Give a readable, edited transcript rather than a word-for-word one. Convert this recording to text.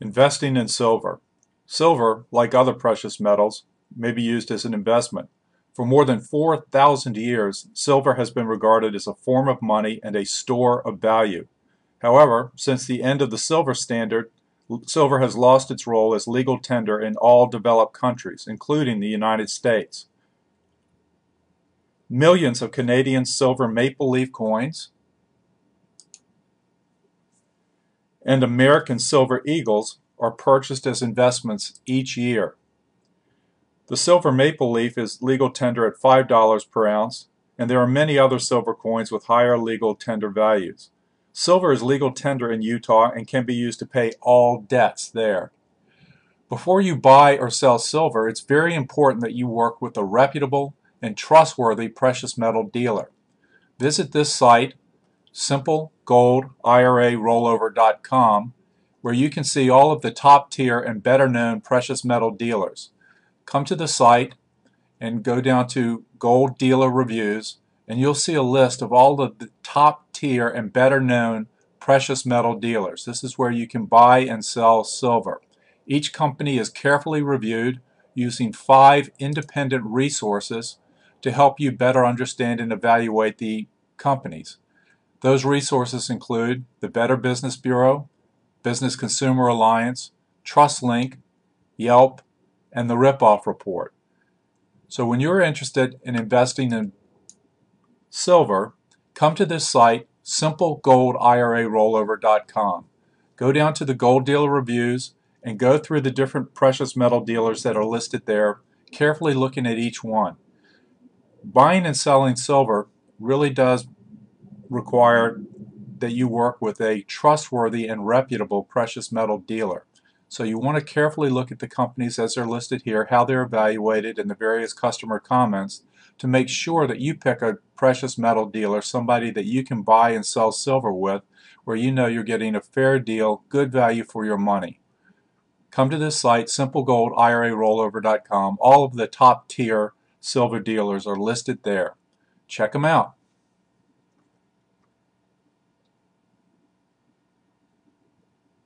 Investing in silver. Silver, like other precious metals, may be used as an investment. For more than 4,000 years, silver has been regarded as a form of money and a store of value. However, since the end of the silver standard, silver has lost its role as legal tender in all developed countries, including the United States. Millions of Canadian silver maple leaf coins and American silver eagles are purchased as investments each year. The silver maple leaf is legal tender at $5 per ounce, and there are many other silver coins with higher legal tender values. Silver is legal tender in Utah and can be used to pay all debts there. Before you buy or sell silver, it's very important that you work with a reputable and trustworthy precious metal dealer. Visit this site, SimpleGoldIRARollover.com, where you can see all of the top tier and better known precious metal dealers. Come to the site and go down to Gold Dealer Reviews, and you'll see a list of all of the top tier and better known precious metal dealers. This is where you can buy and sell silver. Each company is carefully reviewed using 5 independent resources to help you better understand and evaluate the companies. Those resources include the Better Business Bureau, Business Consumer Alliance, TrustLink, Yelp, and the Ripoff Report. So when you're interested in investing in silver, come to this site, SimpleGoldIRARollover.com. Go down to the Gold Dealer Reviews and go through the different precious metal dealers that are listed there, carefully looking at each one. Buying and selling silver really does require that you work with a trustworthy and reputable precious metal dealer. So you want to carefully look at the companies as they're listed here, how they're evaluated, and the various customer comments to make sure that you pick a precious metal dealer, somebody that you can buy and sell silver with, where you know you're getting a fair deal, good value for your money. Come to this site, SimpleGoldIRARollover.com. All of the top tier silver dealers are listed there. Check them out.